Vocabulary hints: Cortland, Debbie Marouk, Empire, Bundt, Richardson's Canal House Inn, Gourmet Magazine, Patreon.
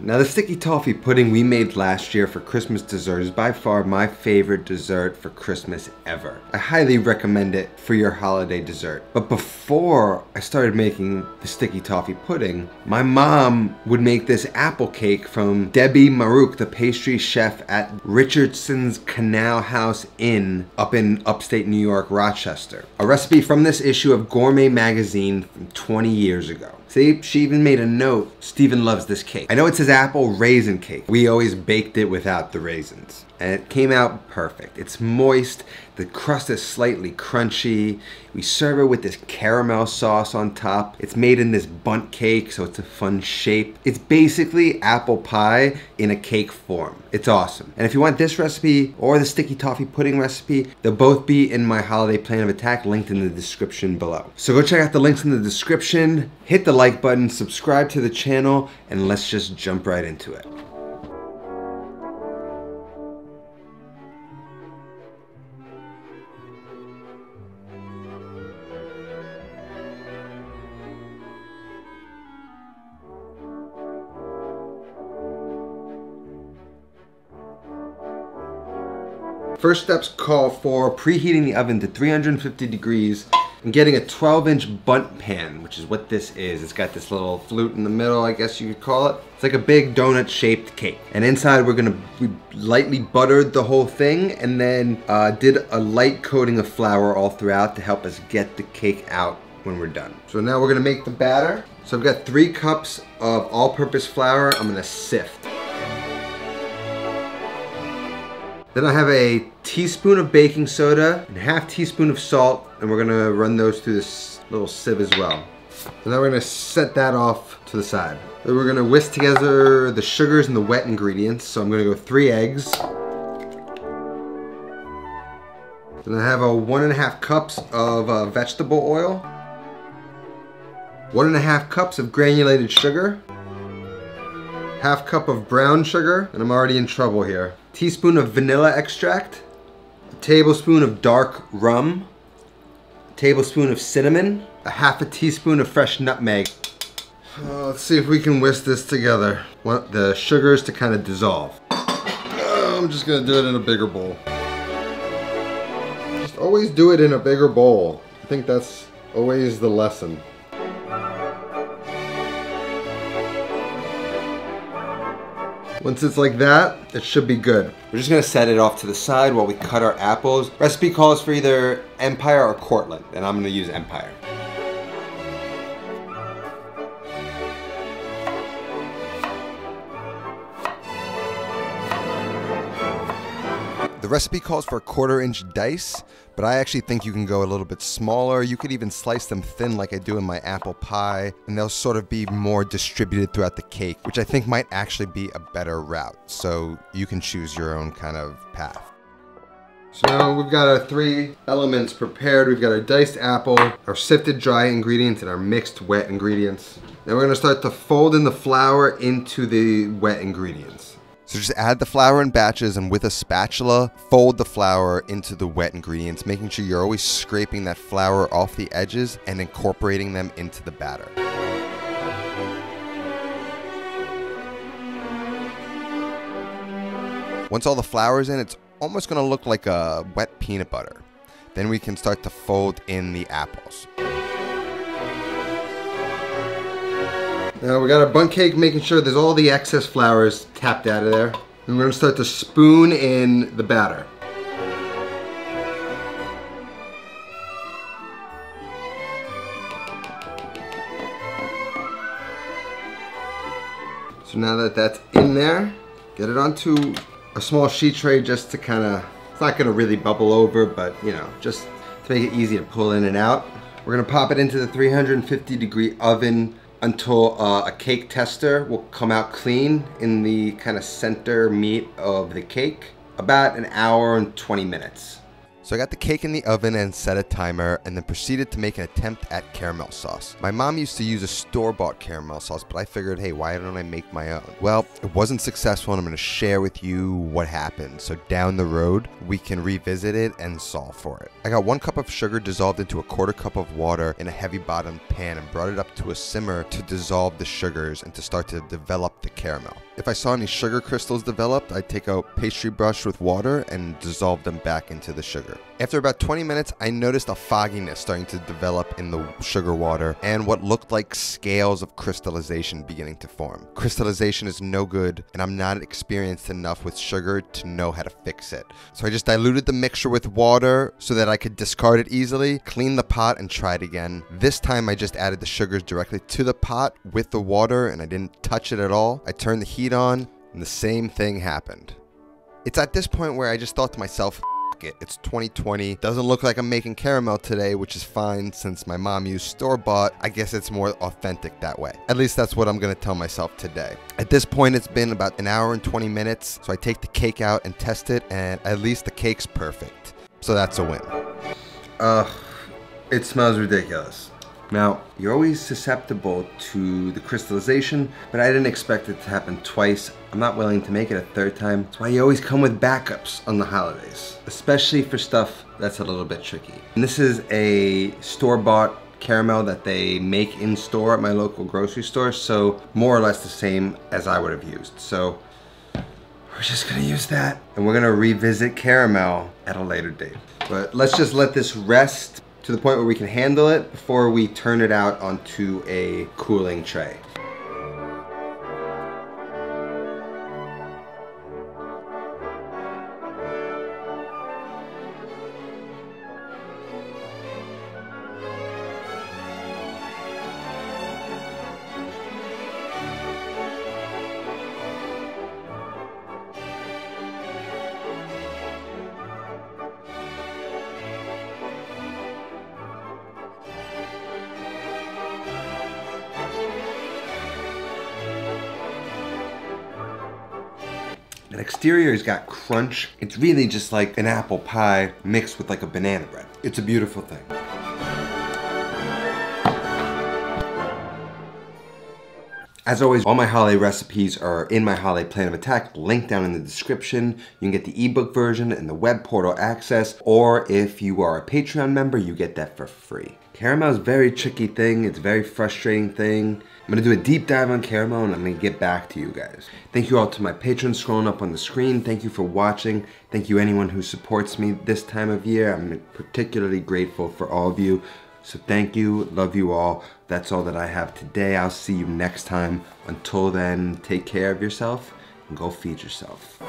Now the sticky toffee pudding we made last year for Christmas dessert is by far my favorite dessert for Christmas ever. I highly recommend it for your holiday dessert. But before I started making the sticky toffee pudding, my mom would make this apple cake from Debbie Marouk, the pastry chef at Richardson's Canal House Inn up in upstate New York, Rochester. A recipe from this issue of Gourmet Magazine from 20 years ago. See, she even made a note, Stephen loves this cake. I know it says apple raisin cake. We always baked it without the raisins. And it came out perfect. It's moist, the crust is slightly crunchy. We serve it with this caramel sauce on top. It's made in this bundt cake, so it's a fun shape. It's basically apple pie in a cake form. It's awesome. And if you want this recipe or the sticky toffee pudding recipe, they'll both be in my holiday plan of attack linked in the description below. So go check out the links in the description, hit the like button, subscribe to the channel, and let's just jump right into it. First steps call for preheating the oven to 350 degrees and getting a 12-inch bundt pan, which is what this is. It's got this little flute in the middle, I guess you could call it. It's like a big donut-shaped cake. And inside we lightly buttered the whole thing and then did a light coating of flour all throughout to help us get the cake out when we're done. So now we're gonna make the batter. So I've got 3 cups of all-purpose flour. I'm gonna sift. Then I have a teaspoon of baking soda and 1/2 teaspoon of salt, and we're gonna run those through this little sieve as well. So now we're gonna set that off to the side. Then we're gonna whisk together the sugars and the wet ingredients. So I'm gonna go 3 eggs. Then I have a 1 1/2 cups of vegetable oil, 1 1/2 cups of granulated sugar, 1/2 cup of brown sugar, and I'm already in trouble here. Teaspoon of vanilla extract, a tablespoon of dark rum, a tablespoon of cinnamon, 1/2 teaspoon of fresh nutmeg. Let's see if we can whisk this together. Want the sugars to kind of dissolve. I'm just gonna do it in a bigger bowl. Just always do it in a bigger bowl. I think that's always the lesson. Once it's like that, it should be good. We're just gonna set it off to the side while we cut our apples. Recipe calls for either Empire or Cortland, and I'm gonna use Empire. The recipe calls for a 1/4-inch dice, but I actually think you can go a little bit smaller. You could even slice them thin like I do in my apple pie, and they'll sort of be more distributed throughout the cake, which I think might actually be a better route. So you can choose your own kind of path. So now we've got our 3 elements prepared. We've got our diced apple, our sifted dry ingredients, and our mixed wet ingredients. Now we're gonna start to fold in the flour into the wet ingredients. So just add the flour in batches, and with a spatula, fold the flour into the wet ingredients, making sure you're always scraping that flour off the edges and incorporating them into the batter. Once all the flour is in, it's almost gonna look like a wet peanut butter. Then we can start to fold in the apples. Now we got our bundt cake, making sure there's all the excess flour is tapped out of there. And we're gonna start to spoon in the batter. So now that that's in there, get it onto a small sheet tray just to kinda, it's not gonna really bubble over, but you know, just to make it easy to pull in and out. We're gonna pop it into the 350-degree oven until a cake tester will come out clean in the kind of center meat of the cake. About 1 hour and 20 minutes. So I got the cake in the oven and set a timer, and then proceeded to make an attempt at caramel sauce. My mom used to use a store-bought caramel sauce, but I figured, hey, why don't I make my own? Well, it wasn't successful, and I'm gonna share with you what happened. So down the road, we can revisit it and solve for it. I got 1 cup of sugar dissolved into a 1/4 cup of water in a heavy-bottomed pan and brought it up to a simmer to dissolve the sugars and to start to develop the caramel. If I saw any sugar crystals developed, I'd take a pastry brush with water and dissolve them back into the sugar. After about 20 minutes, I noticed a fogginess starting to develop in the sugar water and what looked like scales of crystallization beginning to form. Crystallization is no good, and I'm not experienced enough with sugar to know how to fix it. So I just diluted the mixture with water so that I could discard it easily, clean the pot, and try it again. This time I just added the sugars directly to the pot with the water, and I didn't touch it at all. I turned the heat on, and the same thing happened. It's at this point where I just thought to myself, F it, it's 2020, doesn't look like I'm making caramel today, which is fine since my mom used store-bought. I guess it's more authentic that way. At least that's what I'm gonna tell myself today. At this point, it's been about an hour and 20 minutes, so I take the cake out and test it, and at least the cake's perfect. So that's a win. It smells ridiculous. Now, you're always susceptible to the crystallization, but I didn't expect it to happen twice. I'm not willing to make it a third time. That's why you always come with backups on the holidays, especially for stuff that's a little bit tricky. And this is a store-bought caramel that they make in store at my local grocery store, so more or less the same as I would have used. So we're just gonna use that, and we're gonna revisit caramel at a later date. But let's just let this rest to the point where we can handle it before we turn it out onto a cooling tray. The exterior's got crunch. It's really just like an apple pie mixed with like a banana bread. It's a beautiful thing. As always, all my holiday recipes are in my holiday plan of attack, linked down in the description. You can get the ebook version and the web portal access, or if you are a Patreon member, you get that for free. Caramel is a very tricky thing. It's a very frustrating thing. I'm gonna do a deep dive on caramel, and I'm gonna get back to you guys. Thank you all to my patrons scrolling up on the screen. Thank you for watching. Thank you anyone who supports me this time of year. I'm particularly grateful for all of you. So thank you, love you all. That's all that I have today. I'll see you next time. Until then, take care of yourself and go feed yourself.